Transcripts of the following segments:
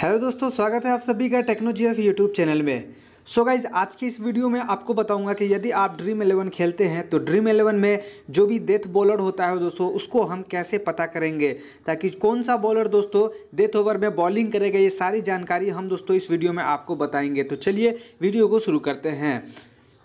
Hello दोस्तों, स्वागत है आप सभी का टेक्नो जीएफ यूट्यूब चैनल में। सो गाइज, आज की इस वीडियो में आपको बताऊंगा कि यदि आप ड्रीम 11 खेलते हैं तो ड्रीम 11 में जो भी डेथ बॉलर होता है दोस्तों, उसको हम कैसे पता करेंगे, ताकि कौन सा बॉलर दोस्तों डेथ ओवर में बॉलिंग करेगा। ये सारी जानकारी हम दोस्तों इस वीडियो में आपको बताएंगे। तो चलिए वीडियो को शुरू करते हैं।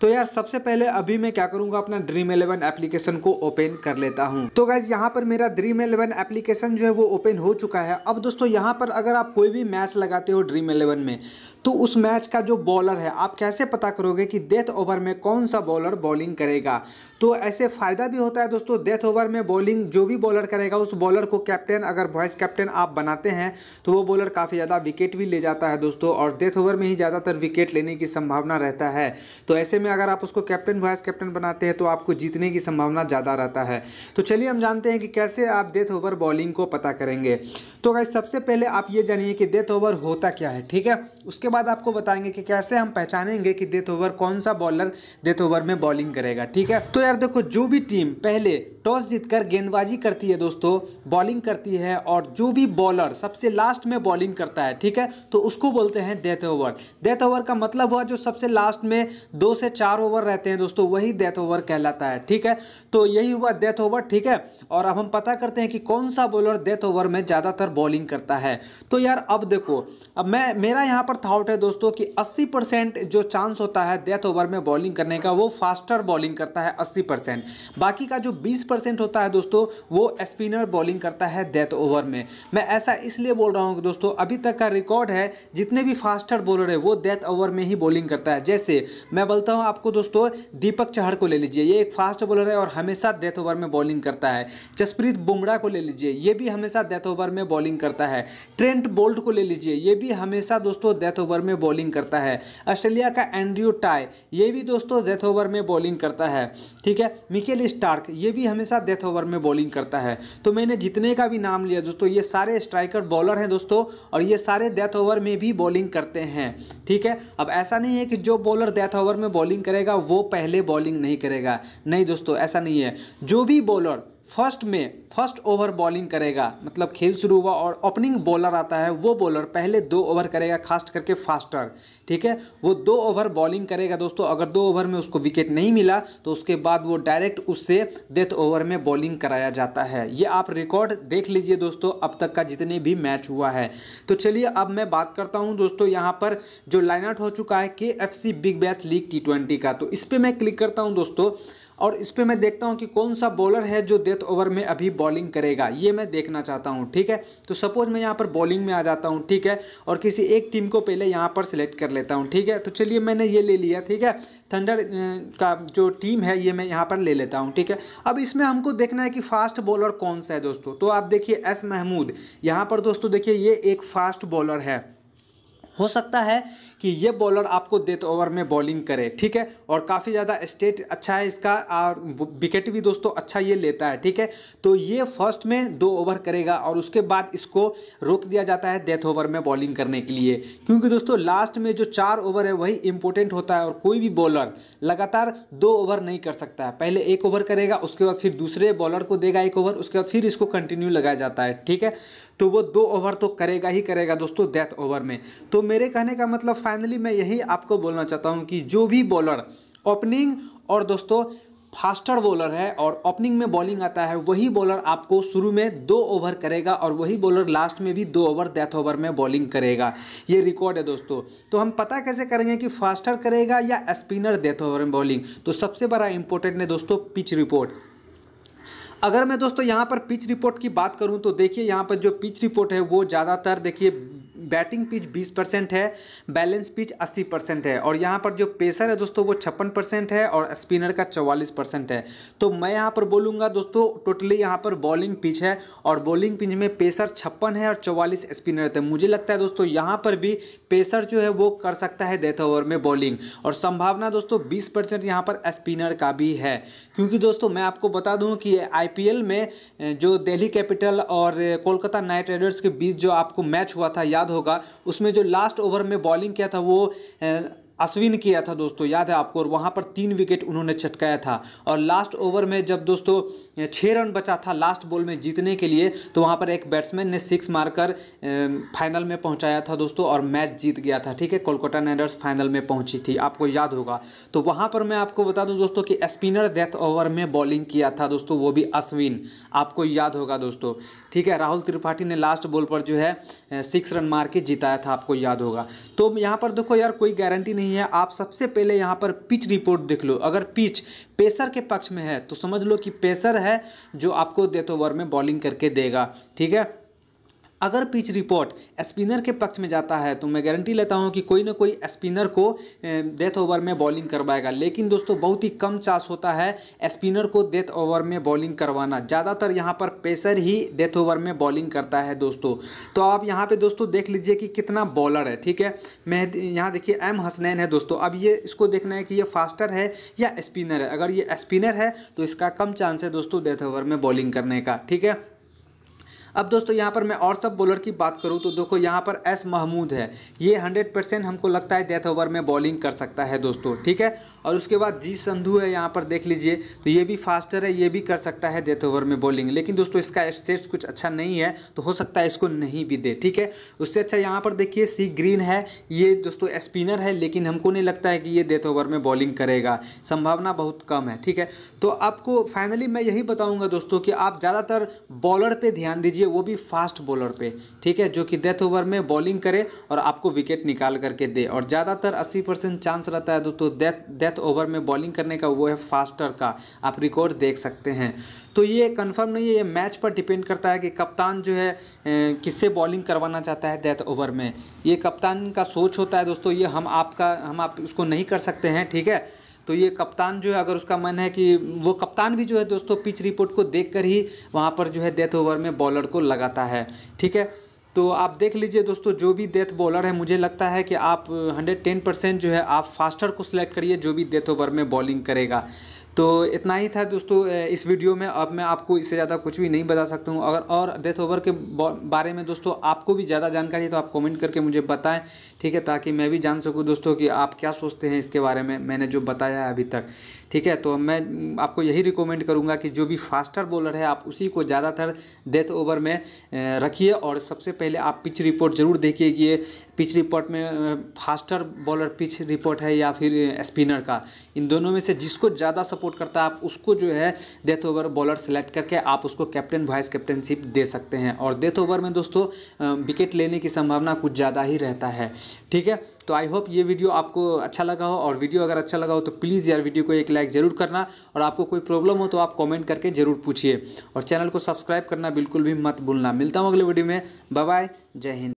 तो यार सबसे पहले अभी मैं क्या करूंगा, अपना ड्रीम 11 एप्लीकेशन को ओपन कर लेता हूं। तो गाइज यहाँ पर मेरा ड्रीम 11 एप्लीकेशन जो है वो ओपन हो चुका है। अब दोस्तों यहाँ पर अगर आप कोई भी मैच लगाते हो ड्रीम 11 में, तो उस मैच का जो बॉलर है आप कैसे पता करोगे कि डेथ ओवर में कौन सा बॉलर बॉलिंग करेगा। तो ऐसे फ़ायदा भी होता है दोस्तों, डेथ ओवर में बॉलिंग जो भी बॉलर करेगा उस बॉलर को कैप्टन, अगर वाइस कैप्टन आप बनाते हैं तो वो बॉलर काफ़ी ज़्यादा विकेट भी ले जाता है दोस्तों, और डेथ ओवर में ही ज़्यादातर विकेट लेने की संभावना रहता है। तो ऐसे में अगर आप उसको कैप्टन वाइस कैप्टन बनाते हैं तो आपको जीतने की संभावना ज़्यादा रहता है। तो चलिए हम जानते हैं कि कैसे आप डेथ ओवर बॉलिंग को पता करेंगे। तो गाइस सबसे पहले आप ये जानिए कि डेथ ओवर होता क्या है, ठीक है। उसके बाद आपको बताएंगे कि कैसे हम पहचानेंगे कि डेथ ओवर कौन सा बॉलर डेथ ओवर में बॉलिंग करेगा, ठीक है। तो यार देखो, जो भी टीम पहले टॉस जीतकर गेंदबाजी करती है दोस्तों, बॉलिंग करती है, और जो भी बॉलर सबसे लास्ट में बॉलिंग करता है, ठीक है, तो उसको बोलते हैं डेथ ओवर। डेथ ओवर का मतलब हुआ जो सबसे लास्ट में 2 से 4 ओवर रहते हैं दोस्तों, वही डेथ ओवर कहलाता है, ठीक है। तो यही हुआ डेथ ओवर, ठीक है। और अब हम पता करते हैं कि कौन सा बॉलर डेथ ओवर में ज़्यादातर बॉलिंग करता है। तो यार अब देखो, अब मेरा यहाँ पर थाउट है दोस्तों कि 80% जो चांस होता है डेथ ओवर में बॉलिंग करने का, वो फास्टर बॉलिंग करता है 80%। बाकी का जो 20% होता है दोस्तों, वो स्पिनर बॉलिंग करता है डेथ ओवर में। मैं ऐसा इसलिए बोल रहा हूँ दोस्तों, अभी तक का रिकॉर्ड है जितने भी फास्टर बॉलर है वो डेथ ओवर में ही बॉलिंग करता है। जैसे मैं बोलता हूँ आपको दोस्तों, दीपक चहर को ले लीजिए, ये एक फास्ट बॉलर है और हमेशा डेथ ओवर में बॉलिंग करता है। जसप्रीत बुमराह को ले लीजिए, ये भी हमेशा डेथ ओवर में बॉलिंग करता है। ट्रेंट बोल्ट को ले लीजिए, ये भी हमेशा दोस्तों डेथ ओवर में बॉलिंग करता है। ऑस्ट्रेलिया का एंड्रयू टाई, ये भी दोस्तों डेथ ओवर में बॉलिंग करता है, ठीक है। मिकेल स्टार्क, ये भी हमेशा डेथ ओवर में बॉलिंग करता है। तो मैंने जितने का भी नाम लिया दोस्तों, ये सारे स्ट्राइकर बॉलर हैं दोस्तों, और ये सारे डेथ ओवर में भी बॉलिंग करते हैं, ठीक है। अब ऐसा नहीं है कि जो बॉलर डेथ ओवर में बॉलिंग करेगा वो पहले बॉलिंग नहीं करेगा, नहीं दोस्तों ऐसा नहीं है। जो भी बॉलर फर्स्ट ओवर बॉलिंग करेगा, मतलब खेल शुरू हुआ और ओपनिंग बॉलर आता है, वो बॉलर पहले 2 ओवर करेगा, खास करके फास्टर, ठीक है, वो 2 ओवर बॉलिंग करेगा दोस्तों। अगर 2 ओवर में उसको विकेट नहीं मिला तो उसके बाद वो डायरेक्ट उससे डेथ ओवर में बॉलिंग कराया जाता है। ये आप रिकॉर्ड देख लीजिए दोस्तों, अब तक का जितने भी मैच हुआ है। तो चलिए अब मैं बात करता हूँ दोस्तों यहाँ पर जो लाइन आउट हो चुका है KFC big Bash league T20 का। तो इस पर मैं क्लिक करता हूँ दोस्तों, और इस पे मैं देखता हूँ कि कौन सा बॉलर है जो डेथ ओवर में अभी बॉलिंग करेगा, ये मैं देखना चाहता हूँ, ठीक है। तो सपोज मैं यहाँ पर बॉलिंग में आ जाता हूँ, ठीक है, और किसी एक टीम को पहले यहाँ पर सिलेक्ट कर लेता हूँ, ठीक है। तो चलिए मैंने ये ले लिया, ठीक है, थंडर का जो टीम है ये मैं यहाँ पर ले लेता हूँ, ठीक है। अब इसमें हमको देखना है कि फास्ट बॉलर कौन सा है दोस्तों। तो आप देखिए S महमूद, यहाँ पर दोस्तों देखिए ये एक फास्ट बॉलर है, हो सकता है कि ये बॉलर आपको डेथ ओवर में बॉलिंग करे, ठीक है, और काफ़ी ज़्यादा स्टेट अच्छा है इसका, और विकेट भी दोस्तों अच्छा ये लेता है, ठीक है। तो ये फर्स्ट में 2 ओवर करेगा और उसके बाद इसको रोक दिया जाता है डेथ ओवर में बॉलिंग करने के लिए, क्योंकि दोस्तों लास्ट में जो 4 ओवर है वही इम्पोर्टेंट होता है, और कोई भी बॉलर लगातार 2 ओवर नहीं कर सकता है। पहले 1 ओवर करेगा, उसके बाद फिर दूसरे बॉलर को देगा 1 ओवर, उसके बाद फिर इसको कंटिन्यू लगाया जाता है, ठीक है। तो वो 2 ओवर तो करेगा ही करेगा दोस्तों डेथ ओवर में। तो मेरे कहने का मतलब फाइनली मैं यही आपको बोलना चाहता हूं कि जो भी बॉलर ओपनिंग और दोस्तों फास्टर बॉलर है और ओपनिंग में बॉलिंग आता है, वही बॉलर आपको शुरू में 2 ओवर करेगा और वही बॉलर लास्ट में भी 2 ओवर डेथ ओवर में बॉलिंग करेगा। ये रिकॉर्ड है दोस्तों। तो हम पता कैसे करेंगे कि फास्टर करेगा या स्पिनर डेथ ओवर में बॉलिंग। तो सबसे बड़ा इंपॉर्टेंट है दोस्तों पिच रिपोर्ट। अगर मैं दोस्तों यहाँ पर पिच रिपोर्ट की बात करूँ तो देखिए यहाँ पर जो पिच रिपोर्ट है वो ज़्यादातर देखिए बैटिंग पिच 20% है, बैलेंस पिच 80% है, और यहाँ पर जो पेसर है दोस्तों वो 56% है और स्पिनर का 44% है। तो मैं यहाँ पर बोलूँगा दोस्तों टोटली यहाँ पर बॉलिंग पिच है और बॉलिंग पिच में पेसर 56 है और 44 स्पिनर थे। मुझे लगता है दोस्तों यहाँ पर भी पेसर जो है वो कर सकता है डेथ ओवर में बॉलिंग, और संभावना दोस्तों 20% यहाँ पर स्पिनर का भी है, क्योंकि दोस्तों मैं आपको बता दूँ कि IPL में जो दिल्ली कैपिटल और कोलकाता नाइट राइडर्स के बीच जो आपको मैच हुआ था याद होगा, उसमें जो लास्ट ओवर में बॉलिंग किया था वो अश्विन किया था दोस्तों, याद है आपको, और वहाँ पर 3 विकेट उन्होंने चटकाया था। और लास्ट ओवर में जब दोस्तों 6 रन बचा था लास्ट बॉल में जीतने के लिए, तो वहाँ पर एक बैट्समैन ने 6 मारकर फाइनल में पहुँचाया था दोस्तों और मैच जीत गया था। ठीक है, कोलकाता नाइट राइडर्स फाइनल में पहुँची थी, आपको याद होगा। तो वहाँ पर मैं आपको बता दूँ दोस्तों कि स्पिनर डेथ ओवर में बॉलिंग किया था दोस्तों, वो भी अश्विन, आपको याद होगा दोस्तों। ठीक है, राहुल त्रिपाठी ने लास्ट बॉल पर जो है 6 रन मार के जिताया था, आपको याद होगा। तो यहाँ पर देखो यार, कोई गारंटी नहीं है। आप सबसे पहले यहाँ पर पिच रिपोर्ट देख लो, अगर पिच पेसर के पक्ष में है तो समझ लो कि पेसर है जो आपको डेथ ओवर में बॉलिंग करके देगा। ठीक है, अगर पिच रिपोर्ट स्पिनर के पक्ष में जाता है तो मैं गारंटी लेता हूं कि कोई ना कोई स्पिनर को डेथ ओवर में बॉलिंग करवाएगा। लेकिन दोस्तों बहुत ही कम चांस होता है स्पिनर को डेथ ओवर में बॉलिंग करवाना, ज़्यादातर यहां पर पेसर ही डेथ ओवर में बॉलिंग करता है दोस्तों। तो आप यहां पे दोस्तों देख लीजिए कि कितना बॉलर है। ठीक है, मेहदी यहाँ देखिए एम हसनैन है दोस्तों। अब ये इसको देखना है कि ये फास्टर है या स्पिनर है। अगर ये स्पिनर है तो इसका कम चांस है दोस्तों डेथ ओवर में बॉलिंग करने का। ठीक है, अब दोस्तों यहाँ पर मैं और सब बॉलर की बात करूँ तो देखो यहाँ पर एस महमूद है, ये 100% हमको लगता है डेथ ओवर में बॉलिंग कर सकता है दोस्तों। ठीक है, और उसके बाद जी संधू है, यहाँ पर देख लीजिए, तो ये भी फास्टर है, ये भी कर सकता है डेथ ओवर में बॉलिंग। लेकिन दोस्तों इसका स्टेट्स कुछ अच्छा नहीं है, तो हो सकता है इसको नहीं भी दे। ठीक है, उससे अच्छा यहाँ पर देखिए सी ग्रीन है, ये दोस्तों स्पिनर है, लेकिन हमको नहीं लगता है कि ये डेथ ओवर में बॉलिंग करेगा, संभावना बहुत कम है। ठीक है, तो आपको फाइनली मैं यही बताऊँगा दोस्तों कि आप ज़्यादातर बॉलर पर ध्यान दीजिए, वो भी फास्ट बॉलर पे। ठीक है, जो कि डेथ ओवर में बॉलिंग करे और आपको विकेट निकाल करके दे। और ज़्यादातर 80% चांस रहता है दोस्तों डेथ ओवर में बॉलिंग करने का, वो है फास्टर का, आप रिकॉर्ड देख सकते हैं। तो ये कंफर्म नहीं है, ये मैच पर डिपेंड करता है कि कप्तान जो है किससे बॉलिंग करवाना चाहता है डेथ ओवर में, ये कप्तान का सोच होता है दोस्तों, ये हम आप उसको नहीं कर सकते हैं। ठीक है, तो ये कप्तान जो है, अगर उसका मन है कि वो कप्तान भी जो है दोस्तों पिच रिपोर्ट को देखकर ही वहाँ पर जो है डेथ ओवर में बॉलर को लगाता है। ठीक है, तो आप देख लीजिए दोस्तों, जो भी डेथ बॉलर है मुझे लगता है कि आप 110% जो है आप फास्टर को सिलेक्ट करिए, जो भी डेथ ओवर में बॉलिंग करेगा। तो इतना ही था दोस्तों इस वीडियो में, अब मैं आपको इससे ज़्यादा कुछ भी नहीं बता सकता हूँ। अगर और डेथ ओवर के बारे में दोस्तों आपको भी ज़्यादा जानकारी है तो आप कमेंट करके मुझे बताएं। ठीक है, ताकि मैं भी जान सकूँ दोस्तों कि आप क्या सोचते हैं इसके बारे में, मैंने जो बताया है अभी तक। ठीक है, तो मैं आपको यही रिकमेंड करूँगा कि जो भी फास्टर बॉलर है आप उसी को ज़्यादातर डेथ ओवर में रखिए। और सबसे पहले आप पिच रिपोर्ट ज़रूर देखिए कि ये पिच रिपोर्ट में फास्टर बॉलर पिच रिपोर्ट है या फिर स्पिनर का, इन दोनों में से जिसको ज़्यादा सपोर्ट करता है आप उसको जो है डेथ ओवर बॉलर सेलेक्ट करके आप उसको कैप्टन वाइस कैप्टनशिप दे सकते हैं। और डेथ ओवर में दोस्तों विकेट लेने की संभावना कुछ ज़्यादा ही रहता है। ठीक है, तो आई होप ये वीडियो आपको अच्छा लगा हो, और वीडियो अगर अच्छा लगा हो तो प्लीज़ यार वीडियो को एक लाइक ज़रूर करना, और आपको कोई प्रॉब्लम हो तो आप कॉमेंट करके ज़रूर पूछिए, और चैनल को सब्सक्राइब करना बिल्कुल भी मत भूलना। मिलता हूँ अगले वीडियो में, बाय बाय, जय हिंद।